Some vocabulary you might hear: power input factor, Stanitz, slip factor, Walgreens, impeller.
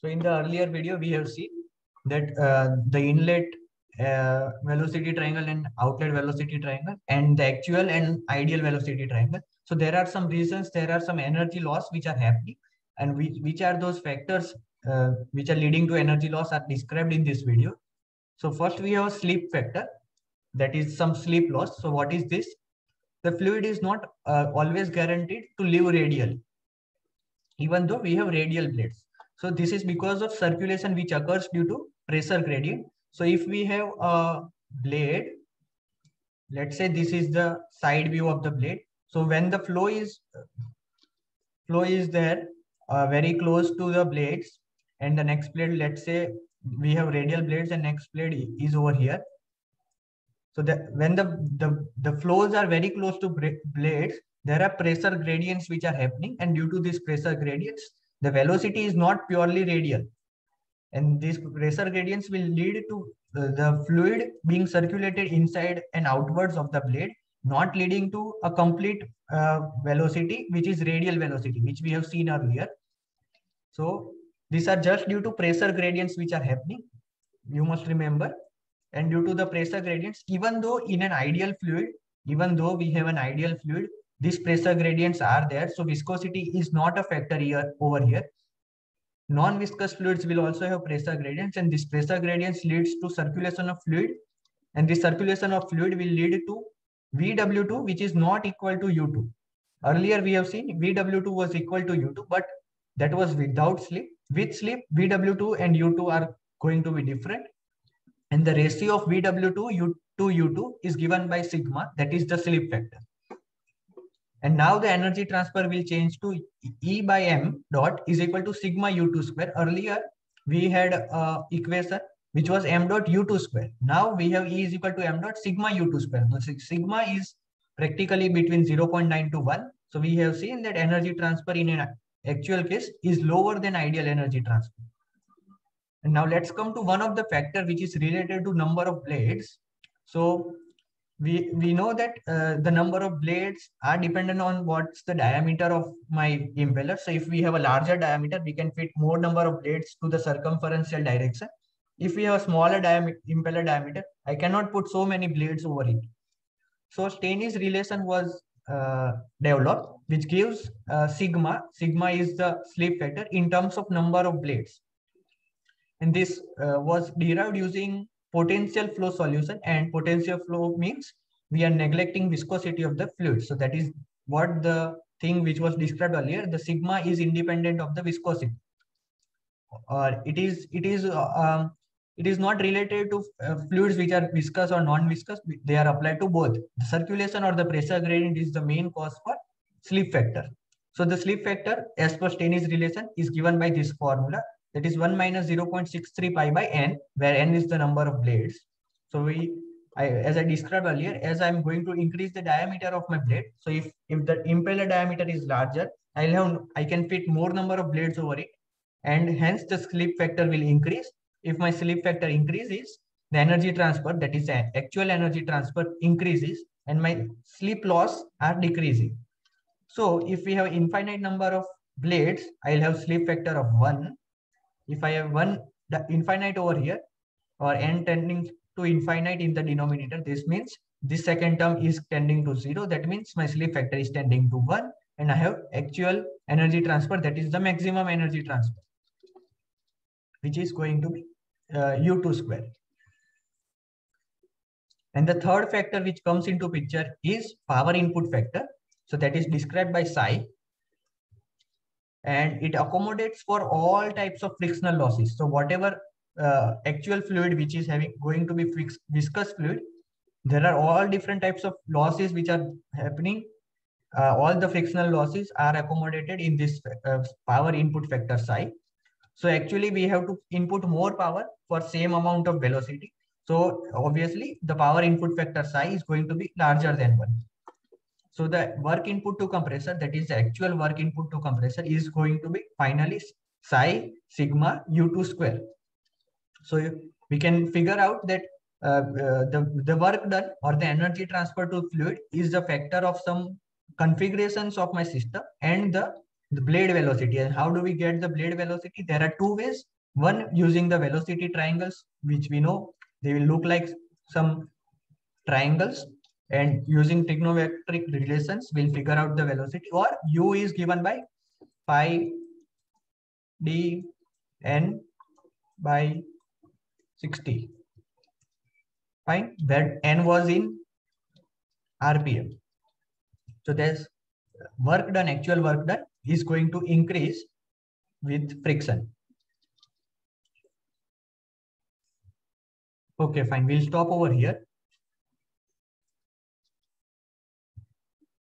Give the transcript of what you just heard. So in the earlier video, we have seen that the inlet velocity triangle and outlet velocity triangle and the actual and ideal velocity triangle. So there are some reasons, there are some energy loss which are happening, and which are those factors which are leading to energy loss are described in this video. So first we have slip factor, that is some slip loss. So what is this? The fluid is not always guaranteed to live radially, even though we have radial blades. So this is because of circulation which occurs due to pressure gradient. So if we have a blade, let's say this is the side view of the blade. So when the flow is there very close to the blades, and the next blade, let's say we have radial blades and next blade is over here. So when the flows are very close to blades, there are pressure gradients which are happening, and due to these pressure gradients, the velocity is not purely radial, and these pressure gradients will lead to the fluid being circulated inside and outwards of the blade, not leading to a complete velocity, which is radial velocity, which we have seen earlier. So these are just due to pressure gradients which are happening, you must remember. And due to the pressure gradients, even though in an ideal fluid, even though we have an ideal fluid, these pressure gradients are there. So viscosity is not a factor here over here. Non-viscous fluids will also have pressure gradients, and this pressure gradients leads to circulation of fluid, and this circulation of fluid will lead to VW2, which is not equal to U2. Earlier we have seen VW2 was equal to U2, but that was without slip. With slip, VW2 and U2 are going to be different. And the ratio of VW2 to U2 is given by sigma, that is the slip factor. And now the energy transfer will change to E by m dot is equal to sigma U2 square. Earlier, we had an equation which was m dot U2 square. Now we have E is equal to m dot sigma U2 square. So sigma is practically between 0.9 to 1. So we have seen that energy transfer in an actual case is lower than ideal energy transfer. And now let's come to one of the factor which is related to number of blades. So we know that the number of blades are dependent on what's the diameter of my impeller. So if we have a larger diameter, we can fit more number of blades to the circumferential direction. If we have a smaller impeller diameter, I cannot put so many blades over it. So Stanitz relation was developed, which gives sigma. Sigma is the slip factor in terms of number of blades. And this was derived using potential flow solution, and potential flow means we are neglecting viscosity of the fluid. So that is what the thing which was described earlier. The sigma is independent of the viscosity. It is not related to fluids which are viscous or non-viscous. They are applied to both. The circulation or the pressure gradient is the main cause for slip factor. So the slip factor as per Stanitz relation is given by this formula. That is 1 minus 0.63 pi by n, where n is the number of blades. So as I described earlier, as I'm going to increase the diameter of my blade, so if the impeller diameter is larger, I can fit more number of blades over it, and hence the slip factor will increase. If my slip factor increases, the energy transfer, that is the actual energy transfer, increases, and my slip loss are decreasing. So if we have infinite number of blades, I'll have slip factor of 1. If I have 1 infinite over here, or n tending to infinite in the denominator, this means this second term is tending to 0. That means my slip factor is tending to 1, and I have actual energy transfer, that is the maximum energy transfer, which is going to be U2 square. And the third factor which comes into picture is power input factor. So that is described by psi. And it accommodates for all types of frictional losses. So whatever actual fluid which is going to be viscous fluid, there are all different types of losses which are happening. All the frictional losses are accommodated in this power input factor psi. So actually we have to input more power for same amount of velocity. So obviously the power input factor psi is going to be larger than 1. So the work input to compressor, that is the actual work input to compressor, is going to be finally psi sigma U2 square. So we can figure out that the work done or the energy transfer to fluid is the factor of some configurations of my system and the the blade velocity. And how do we get the blade velocity? There are two ways. One, using the velocity triangles, which we know they will look like some triangles, and using trigonometric relations we'll figure out the velocity. Or u is given by pi d n by 60. Fine, that n was in RPM. So there's work done, actual work done is going to increase with friction. Okay, fine. We'll stop over here.